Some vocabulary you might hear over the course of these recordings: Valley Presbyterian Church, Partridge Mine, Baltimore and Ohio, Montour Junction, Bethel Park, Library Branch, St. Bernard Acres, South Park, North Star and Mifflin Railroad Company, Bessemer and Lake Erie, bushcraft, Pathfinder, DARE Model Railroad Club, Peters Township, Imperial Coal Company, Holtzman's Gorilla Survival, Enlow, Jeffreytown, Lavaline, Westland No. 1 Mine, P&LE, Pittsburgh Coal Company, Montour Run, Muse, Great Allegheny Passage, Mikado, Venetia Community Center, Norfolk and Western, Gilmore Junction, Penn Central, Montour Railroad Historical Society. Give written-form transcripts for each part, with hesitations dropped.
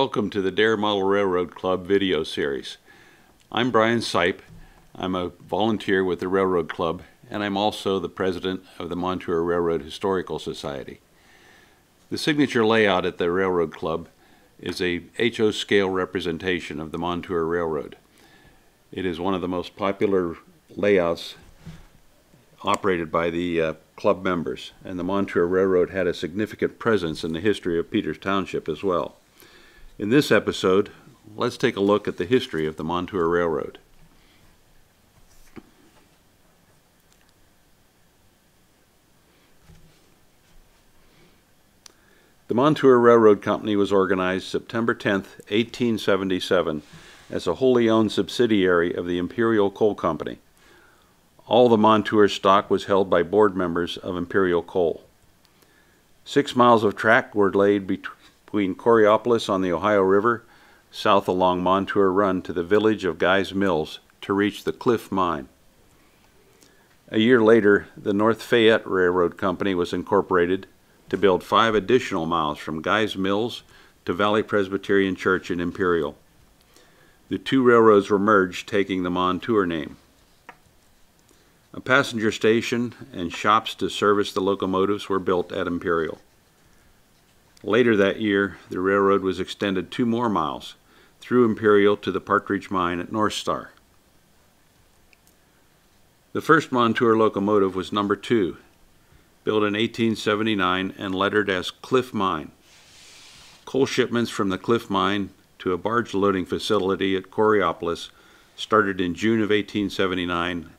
Welcome to the DARE Model Railroad Club video series. I'm Brian Seip. I'm a volunteer with the Railroad Club, and I'm also the president of the Montour Railroad Historical Society. The signature layout at the Railroad Club is a HO scale representation of the Montour Railroad. It is one of the most popular layouts operated by the club members, and the Montour Railroad had a significant presence in the history of Peters Township as well. In this episode, let's take a look at the history of the Montour Railroad. The Montour Railroad Company was organized September 10, 1877, as a wholly owned subsidiary of the Imperial Coal Company. All the Montour stock was held by board members of Imperial Coal. 6 miles of track were laid between Coraopolis on the Ohio River, south along Montour Run to the village of Guy's Mills to reach the Cliff Mine. A year later, the North Fayette Railroad Company was incorporated to build 5 additional miles from Guy's Mills to Valley Presbyterian Church in Imperial. The 2 railroads were merged, taking the Montour name. A passenger station and shops to service the locomotives were built at Imperial. Later that year, the railroad was extended 2 more miles through Imperial to the Partridge Mine at North Star. The first Montour locomotive was No. 2, built in 1879 and lettered as Cliff Mine. Coal shipments from the Cliff Mine to a barge loading facility at Coraopolis started in June of 1879,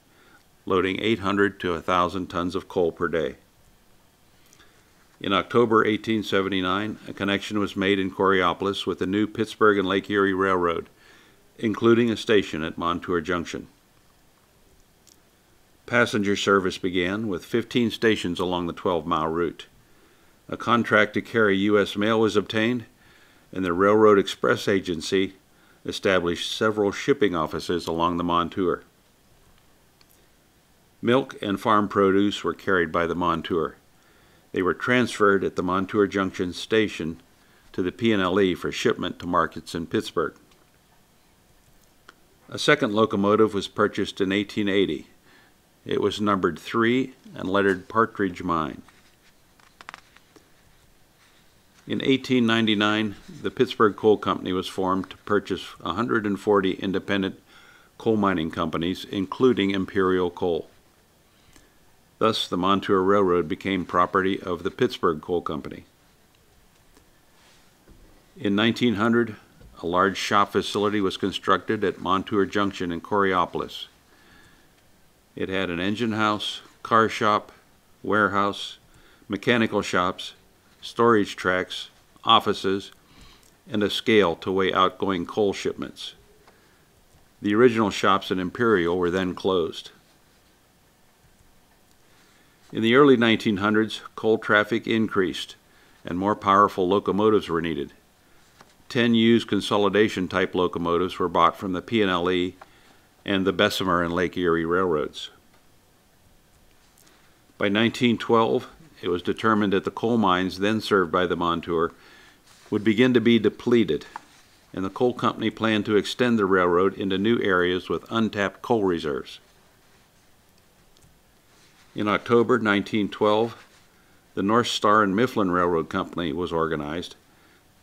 loading 800 to 1,000 tons of coal per day. In October 1879, a connection was made in Coraopolis with the new Pittsburgh and Lake Erie Railroad, including a station at Montour Junction. Passenger service began with 15 stations along the 12-mile route. A contract to carry U.S. mail was obtained, and the Railroad Express Agency established several shipping offices along the Montour. Milk and farm produce were carried by the Montour. They were transferred at the Montour Junction station to the P&LE for shipment to markets in Pittsburgh. A second locomotive was purchased in 1880. It was numbered 3 and lettered Partridge Mine. In 1899, the Pittsburgh Coal Company was formed to purchase 140 independent coal mining companies, including Imperial Coal. Thus, the Montour Railroad became property of the Pittsburgh Coal Company. In 1900, a large shop facility was constructed at Montour Junction in Coraopolis. It had an engine house, car shop, warehouse, mechanical shops, storage tracks, offices, and a scale to weigh outgoing coal shipments. The original shops in Imperial were then closed. In the early 1900s, coal traffic increased and more powerful locomotives were needed. 10 used consolidation type locomotives were bought from the P&LE and the Bessemer and Lake Erie Railroads. By 1912, it was determined that the coal mines then served by the Montour would begin to be depleted, and the coal company planned to extend the railroad into new areas with untapped coal reserves. In October 1912, the North Star and Mifflin Railroad Company was organized,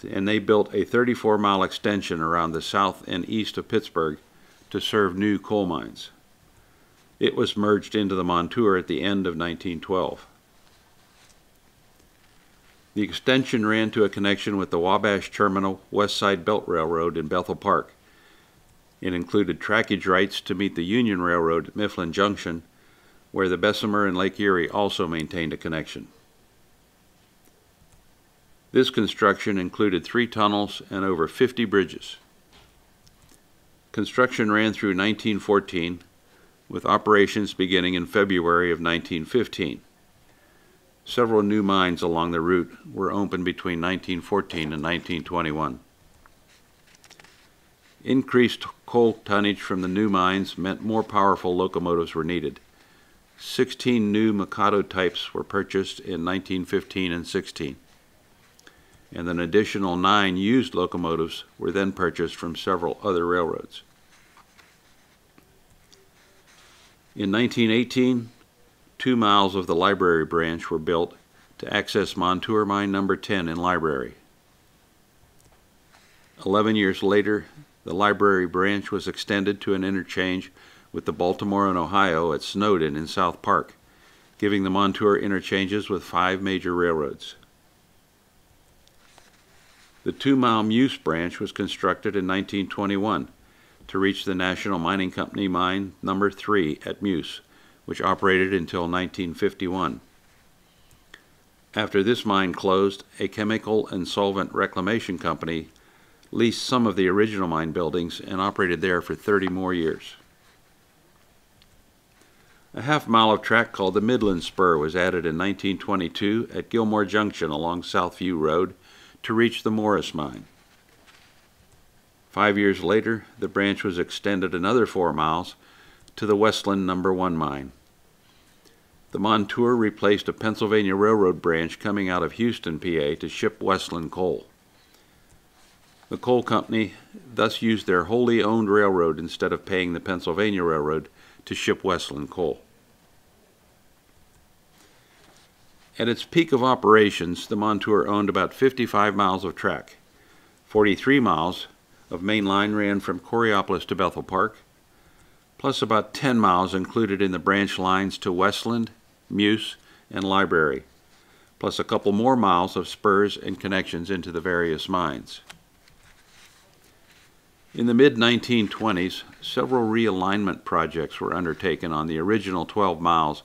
and they built a 34-mile extension around the south and east of Pittsburgh to serve new coal mines. It was merged into the Montour at the end of 1912. The extension ran to a connection with the Wabash Terminal West Side Belt Railroad in Bethel Park. It included trackage rights to meet the Union Railroad at Mifflin Junction, where the Bessemer and Lake Erie also maintained a connection. This construction included 3 tunnels and over 50 bridges. Construction ran through 1914, with operations beginning in February of 1915. Several new mines along the route were opened between 1914 and 1921. Increased coal tonnage from the new mines meant more powerful locomotives were needed. 16 new Mikado types were purchased in 1915 and 16. and an additional 9 used locomotives were then purchased from several other railroads. In 1918, 2 miles of the Library Branch were built to access Montour Mine No. 10 in Library. 11 years later, the Library Branch was extended to an interchange with the Baltimore and Ohio at Snowden in South Park, giving the Montour interchanges with 5 major railroads. The 2-mile Muse branch was constructed in 1921 to reach the National Mining Company mine No. 3 at Muse, which operated until 1951. After this mine closed, a chemical and solvent reclamation company leased some of the original mine buildings and operated there for 30 more years. A half-mile of track called the Midland Spur was added in 1922 at Gilmore Junction along Southview Road to reach the Morris Mine. 5 years later, the branch was extended another 4 miles to the Westland No. 1 Mine. The Montour replaced a Pennsylvania Railroad branch coming out of Houston, PA, to ship Westland coal. The coal company thus used their wholly owned railroad instead of paying the Pennsylvania Railroad to ship Westland coal. At its peak of operations, the Montour owned about 55 miles of track. 43 miles of main line ran from Coraopolis to Bethel Park, plus about 10 miles included in the branch lines to Westland, Muse, and Library, plus a couple more miles of spurs and connections into the various mines. In the mid-1920s, several realignment projects were undertaken on the original 12 miles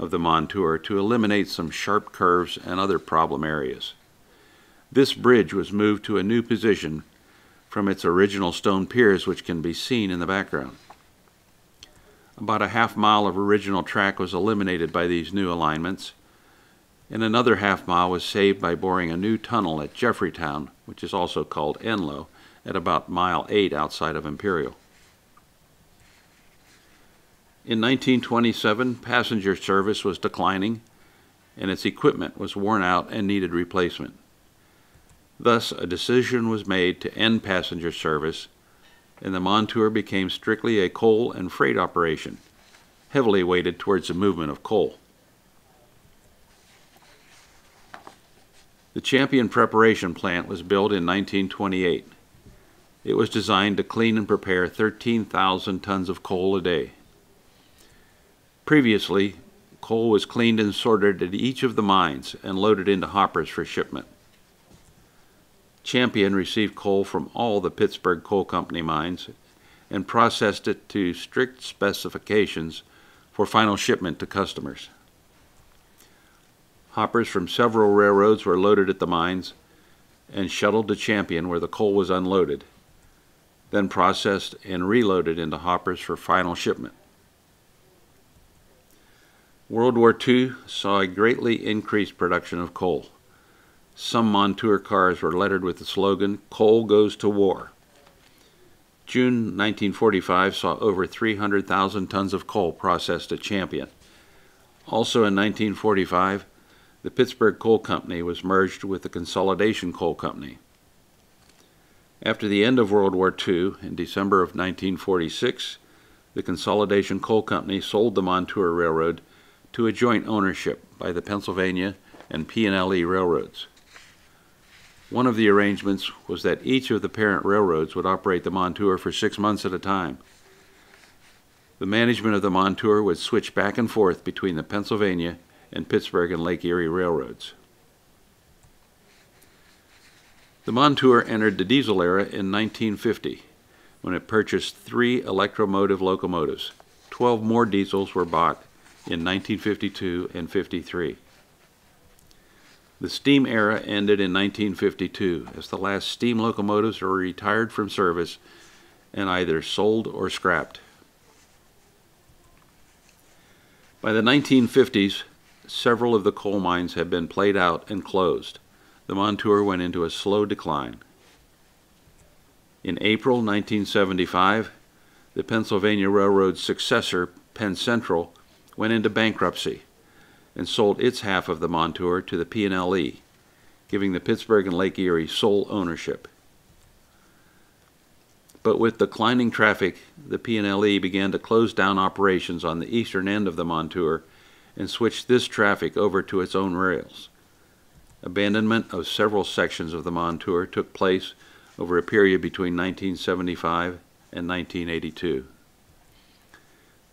of the Montour to eliminate some sharp curves and other problem areas. This bridge was moved to a new position from its original stone piers, which can be seen in the background. About a half mile of original track was eliminated by these new alignments, and another half mile was saved by boring a new tunnel at Jeffreytown, which is also called Enlow, at about mile 8 outside of Imperial. In 1927, passenger service was declining, and its equipment was worn out and needed replacement. Thus, a decision was made to end passenger service, and the Montour became strictly a coal and freight operation, heavily weighted towards the movement of coal. The Champion Preparation Plant was built in 1928. It was designed to clean and prepare 13,000 tons of coal a day. Previously, coal was cleaned and sorted at each of the mines and loaded into hoppers for shipment. Champion received coal from all the Pittsburgh Coal Company mines and processed it to strict specifications for final shipment to customers. Hoppers from several railroads were loaded at the mines and shuttled to Champion, where the coal was unloaded, then processed and reloaded into hoppers for final shipment. World War II saw a greatly increased production of coal. Some Montour cars were lettered with the slogan, "Coal goes to war." June 1945 saw over 300,000 tons of coal processed at Champion. Also in 1945, the Pittsburgh Coal Company was merged with the Consolidation Coal Company. After the end of World War II, in December of 1946, the Consolidation Coal Company sold the Montour Railroad to a joint ownership by the Pennsylvania and P&LE railroads. One of the arrangements was that each of the parent railroads would operate the Montour for 6 months at a time. The management of the Montour would switch back and forth between the Pennsylvania and Pittsburgh and Lake Erie railroads. The Montour entered the diesel era in 1950 when it purchased 3 electromotive locomotives. 12 more diesels were bought in 1952 and 53. The steam era ended in 1952 as the last steam locomotives were retired from service and either sold or scrapped. By the 1950s, several of the coal mines had been played out and closed. The Montour went into a slow decline. In April 1975, the Pennsylvania Railroad's successor, Penn Central, went into bankruptcy and sold its half of the Montour to the P&LE, giving the Pittsburgh and Lake Erie sole ownership. But with declining traffic, the P&LE began to close down operations on the eastern end of the Montour and switched this traffic over to its own rails. Abandonment of several sections of the Montour took place over a period between 1975 and 1982.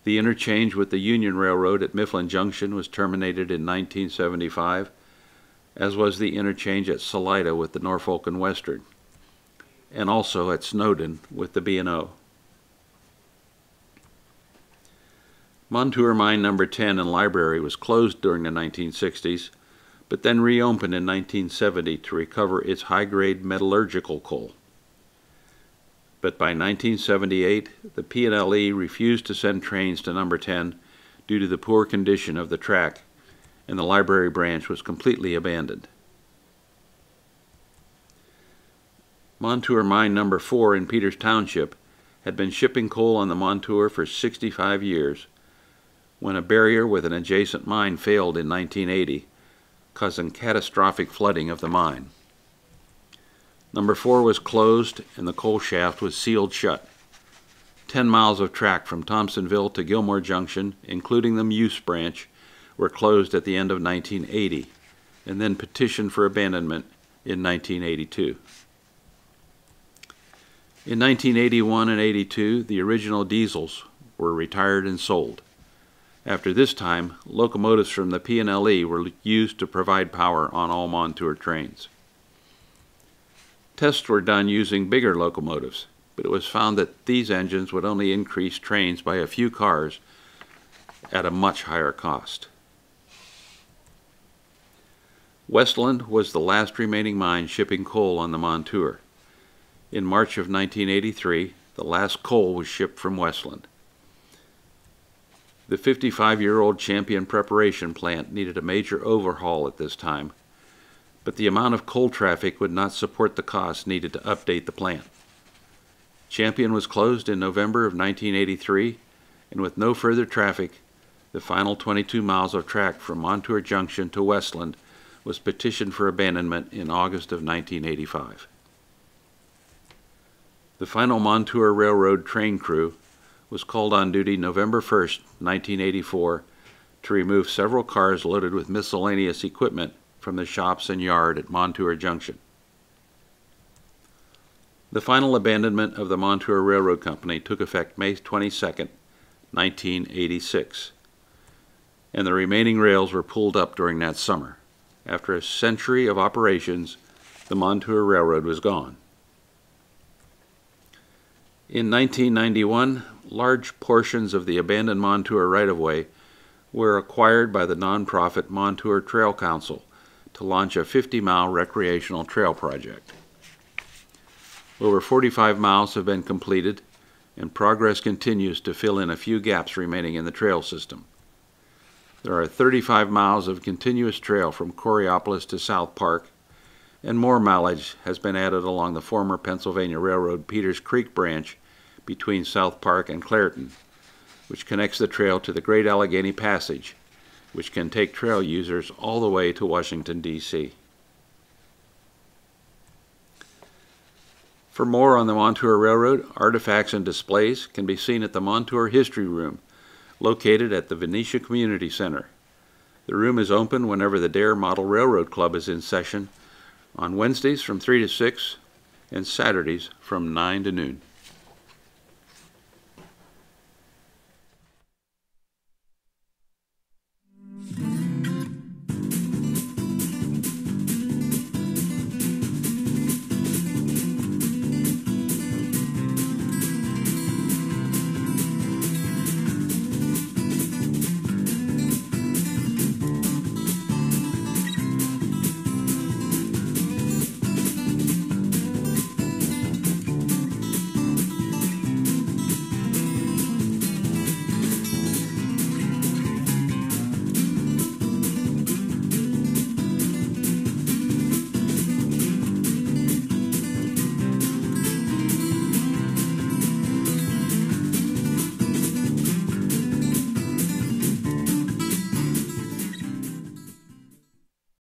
The interchange with the Union Railroad at Mifflin Junction was terminated in 1975, as was the interchange at Salida with the Norfolk and Western, and also at Snowden with the B&O. Montour Mine No. 10 and Library was closed during the 1960s, but then reopened in 1970 to recover its high-grade metallurgical coal. But by 1978, the P&LE refused to send trains to No. 10 due to the poor condition of the track, and the Library Branch was completely abandoned. Montour Mine No. 4 in Peters Township had been shipping coal on the Montour for 65 years when a barrier with an adjacent mine failed in 1980, causing catastrophic flooding of the mine. No. 4 was closed and the coal shaft was sealed shut. 10 miles of track from Thompsonville to Gilmore Junction, including the Muse branch, were closed at the end of 1980 and then petitioned for abandonment in 1982. In 1981 and 82, the original diesels were retired and sold. After this time, locomotives from the P&LE were used to provide power on all Montour trains. Tests were done using bigger locomotives, but it was found that these engines would only increase trains by a few cars at a much higher cost. Westland was the last remaining mine shipping coal on the Montour. In March of 1983, the last coal was shipped from Westland. The 55-year-old Champion Preparation Plant needed a major overhaul at this time, but the amount of coal traffic would not support the cost needed to update the plant. Champion was closed in November of 1983, and with no further traffic, the final 22 miles of track from Montour Junction to Westland was petitioned for abandonment in August of 1985. The final Montour Railroad train crew was called on duty November 1, 1984, to remove several cars loaded with miscellaneous equipment from the shops and yard at Montour Junction. The final abandonment of the Montour Railroad Company took effect May 22, 1986, and the remaining rails were pulled up during that summer. After a century of operations, the Montour Railroad was gone. In 1991, large portions of the abandoned Montour right-of-way were acquired by the nonprofit Montour Trail Council to launch a 50-mile recreational trail project. Over 45 miles have been completed, and progress continues to fill in a few gaps remaining in the trail system. There are 35 miles of continuous trail from Coraopolis to South Park, and more mileage has been added along the former Pennsylvania Railroad Peters Creek branch between South Park and Clairton, which connects the trail to the Great Allegheny Passage, which can take trail users all the way to Washington, D.C. For more on the Montour Railroad, artifacts and displays can be seen at the Montour History Room, located at the Venetia Community Center. The room is open whenever the DARE Model Railroad Club is in session, on Wednesdays from 3 to 6 and Saturdays from 9 to noon.